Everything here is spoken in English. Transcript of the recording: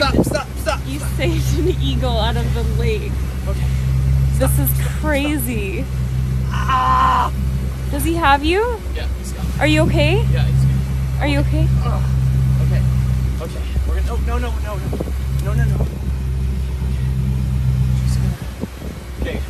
Stop. You saved an eagle out of the lake. Okay. This is crazy. Ah! Does he have you? Yeah, he's got me. Are you okay? Yeah, he's good. Are you okay? Okay. We're gonna. No. Okay.